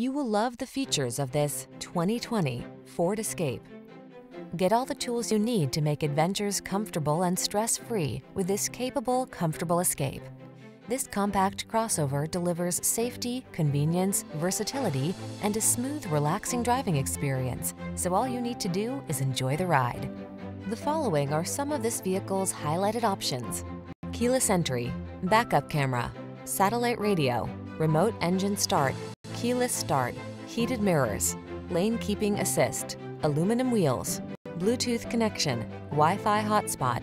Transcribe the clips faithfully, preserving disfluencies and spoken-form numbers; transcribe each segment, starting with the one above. You will love the features of this twenty twenty Ford Escape. Get all the tools you need to make adventures comfortable and stress-free with this capable, comfortable Escape. This compact crossover delivers safety, convenience, versatility, and a smooth, relaxing driving experience, so all you need to do is enjoy the ride. The following are some of this vehicle's highlighted options: keyless entry, backup camera, satellite radio, remote engine start, keyless start, heated mirrors, lane keeping assist, aluminum wheels, Bluetooth connection, Wi-Fi hotspot.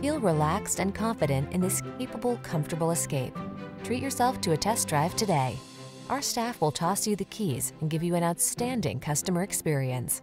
Feel relaxed and confident in this capable, comfortable Escape. Treat yourself to a test drive today. Our staff will toss you the keys and give you an outstanding customer experience.